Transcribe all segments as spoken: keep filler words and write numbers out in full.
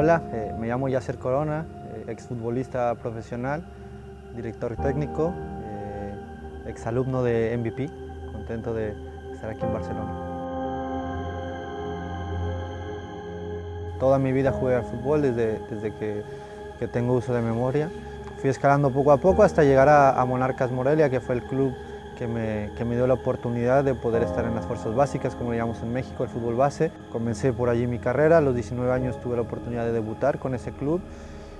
Hola, eh, me llamo Yasser Corona, eh, exfutbolista profesional, director técnico, eh, exalumno de M V P, contento de estar aquí en Barcelona. Toda mi vida jugué al fútbol desde, desde que, que tengo uso de memoria. Fui escalando poco a poco hasta llegar a, a Monarcas Morelia, que fue el club Que me, que me dio la oportunidad de poder estar en las fuerzas básicas, como le llamamos en México, el fútbol base. Comencé por allí mi carrera, a los diecinueve años tuve la oportunidad de debutar con ese club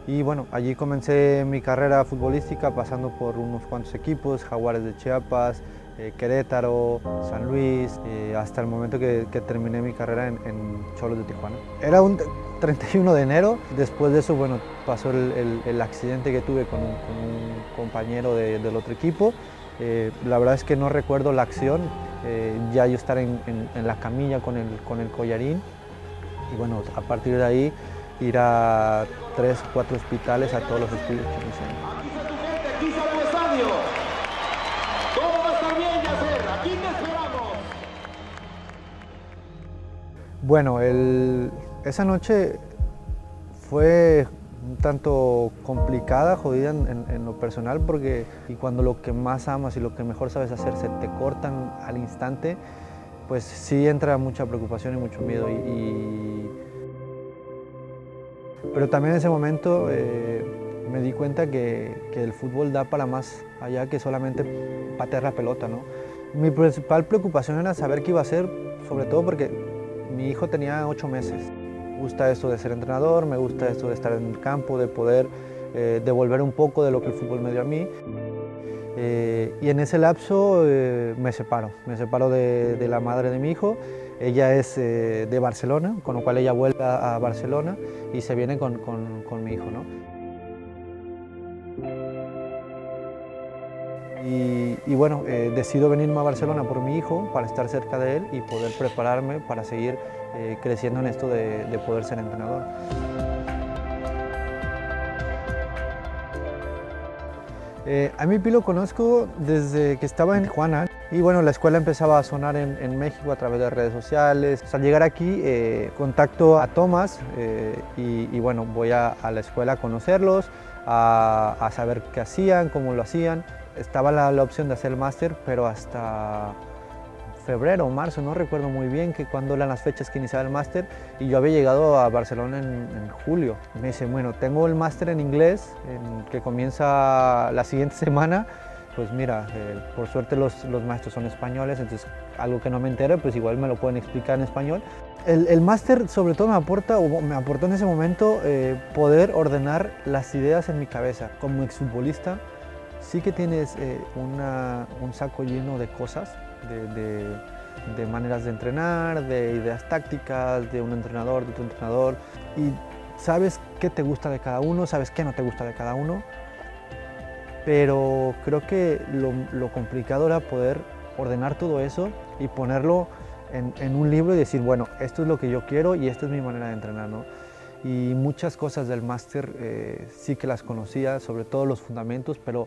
y bueno, allí comencé mi carrera futbolística pasando por unos cuantos equipos, Jaguares de Chiapas, eh, Querétaro, San Luis, eh, hasta el momento que, que terminé mi carrera en, en Cholos de Tijuana. Era un treinta y uno de enero, después de eso, bueno, pasó el, el, el accidente que tuve con un, con un compañero de, del otro equipo. Eh, la verdad es que no recuerdo la acción, eh, ya yo estar en, en, en la camilla con el, con el collarín y bueno, a partir de ahí ir a tres, cuatro hospitales a todos los estudios que me hicieron. Aquí está tu gente, aquí sale el estadio. Todo va a estar bien, Yasser, aquí te esperamos. Bueno, el, esa noche fue un tanto complicada, jodida en, en, en lo personal, porque y cuando lo que más amas y lo que mejor sabes hacer se te cortan al instante, pues sí entra mucha preocupación y mucho miedo. Y, y... Pero también en ese momento eh, me di cuenta que, que el fútbol da para más allá que solamente patear la pelota, ¿no? Mi principal preocupación era saber qué iba a hacer, sobre todo porque mi hijo tenía ocho meses. Me gusta esto de ser entrenador, me gusta esto de estar en el campo, de poder eh, devolver un poco de lo que el fútbol me dio a mí. Eh, y en ese lapso eh, me separo, me separo de, de la madre de mi hijo. Ella es eh, de Barcelona, con lo cual ella vuelve a, a Barcelona y se viene con, con, con mi hijo, ¿no? Y, y bueno, eh, decido venirme a Barcelona por mi hijo, para estar cerca de él y poder prepararme para seguir eh, creciendo en esto de, de poder ser entrenador. Eh, a mí Pilo conozco desde que estaba en Tijuana y bueno, la escuela empezaba a sonar en, en México a través de redes sociales. Al llegar aquí eh, contacto a Tomás eh, y, y bueno, voy a, a la escuela a conocerlos, a, a saber qué hacían, cómo lo hacían. Estaba la, la opción de hacer el máster, pero hasta febrero o marzo, no recuerdo muy bien que cuándo eran las fechas que iniciaba el máster, y yo había llegado a Barcelona en, en julio. Me dicen, bueno, tengo el máster en inglés, en, que comienza la siguiente semana. Pues mira, eh, por suerte los, los maestros son españoles, entonces algo que no me entere, pues igual me lo pueden explicar en español. El, el máster sobre todo me aporta, o me aportó en ese momento, eh, poder ordenar las ideas en mi cabeza. Como exfutbolista, sí que tienes eh, una, un saco lleno de cosas, de, de, de maneras de entrenar, de ideas tácticas, de un entrenador, de tu entrenador, y sabes qué te gusta de cada uno, sabes qué no te gusta de cada uno, pero creo que lo, lo complicado era poder ordenar todo eso y ponerlo en, en un libro y decir, bueno, esto es lo que yo quiero y esta es mi manera de entrenar, ¿no? Y muchas cosas del máster eh, sí que las conocía, sobre todo los fundamentos, pero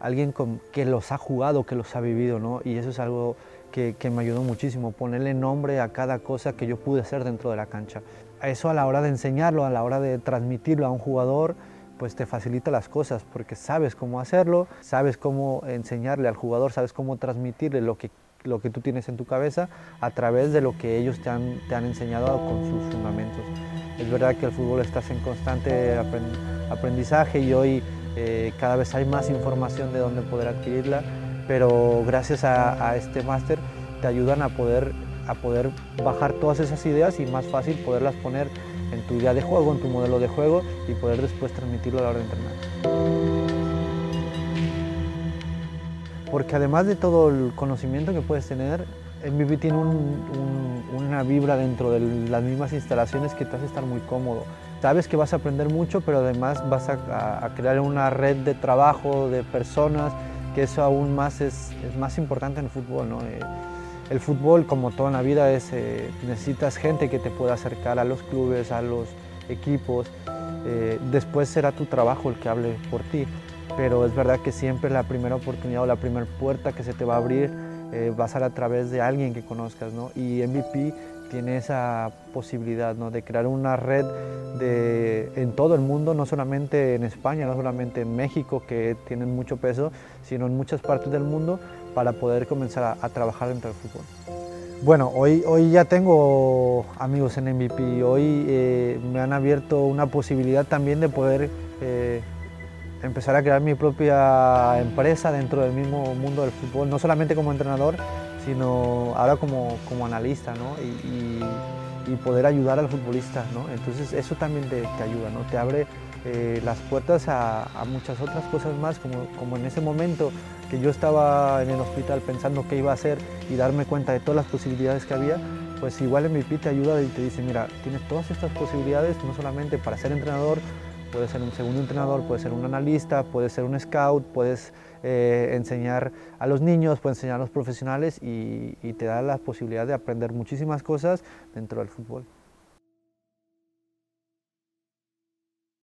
alguien con, que los ha jugado, que los ha vivido, ¿no? Y eso es algo que, que me ayudó muchísimo, ponerle nombre a cada cosa que yo pude hacer dentro de la cancha. Eso a la hora de enseñarlo, a la hora de transmitirlo a un jugador, pues te facilita las cosas, porque sabes cómo hacerlo, sabes cómo enseñarle al jugador, sabes cómo transmitirle lo que, lo que tú tienes en tu cabeza a través de lo que ellos te han, te han enseñado con sus fundamentos. Es verdad que el fútbol estás en constante aprendizaje y hoy eh, cada vez hay más información de dónde poder adquirirla, pero gracias a, a este máster te ayudan a poder, a poder bajar todas esas ideas y más fácil poderlas poner en tu idea de juego, en tu modelo de juego y poder después transmitirlo a la hora de entrenar. Porque además de todo el conocimiento que puedes tener, M V P tiene un, un, una vibra dentro de las mismas instalaciones que te hace estar muy cómodo. Sabes que vas a aprender mucho, pero además vas a, a crear una red de trabajo, de personas, que eso aún más es, es más importante en el fútbol, ¿no? Eh, el fútbol, como toda la vida, es, eh, necesitas gente que te pueda acercar a los clubes, a los equipos. Eh, después será tu trabajo el que hable por ti, pero es verdad que siempre la primera oportunidad o la primera puerta que se te va a abrir Eh, va a ser a través de alguien que conozcas, ¿no? Y M V P tiene esa posibilidad, ¿no?, de crear una red de, en todo el mundo, no solamente en España, no solamente en México, que tienen mucho peso, sino en muchas partes del mundo, para poder comenzar a, a trabajar dentro del fútbol. Bueno, hoy, hoy ya tengo amigos en M V P, hoy eh, me han abierto una posibilidad también de poder eh, empezar a crear mi propia empresa dentro del mismo mundo del fútbol, no solamente como entrenador, sino ahora como, como analista, ¿no?, y, y, y poder ayudar al futbolista, ¿no? Entonces eso también te, te ayuda, ¿no?, te abre eh, las puertas a, a muchas otras cosas más, como, como en ese momento que yo estaba en el hospital pensando qué iba a hacer y darme cuenta de todas las posibilidades que había, pues igual M V P te ayuda y te dice, mira, tienes todas estas posibilidades, no solamente para ser entrenador, puedes ser un segundo entrenador, puedes ser un analista, puedes ser un scout, puedes eh, enseñar a los niños, puedes enseñar a los profesionales y, y te da la posibilidad de aprender muchísimas cosas dentro del fútbol.